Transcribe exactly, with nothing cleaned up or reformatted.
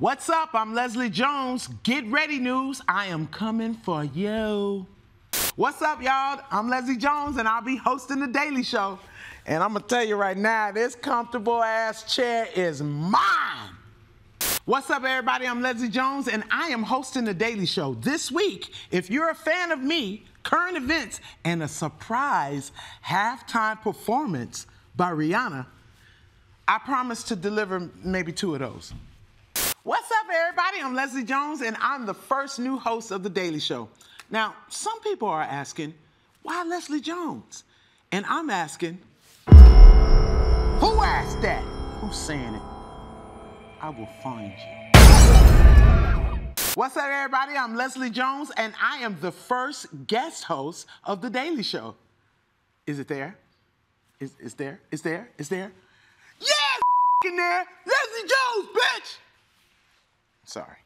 What's up? I'm Leslie Jones. Get ready, news. I am coming for you. What's up, y'all? I'm Leslie Jones, and I'll be hosting The Daily Show. And I'm going to tell you right now, this comfortable-ass chair is mine. What's up, everybody? I'm Leslie Jones, and I am hosting The Daily Show. This week, if you're a fan of me, current events, and a surprise halftime performance by Rihanna, I promise to deliver maybe two of those. What's up, everybody? I'm Leslie Jones, and I'm the first new host of The Daily Show. Now, some people are asking, why Leslie Jones? And I'm asking, who asked that? Who's saying it? I will find you. What's up, everybody? I'm Leslie Jones, and I am the first guest host of The Daily Show. Is it there? Is, is there? Is there? Is there? Yeah, it's in there! Leslie Jones, bitch! Sorry.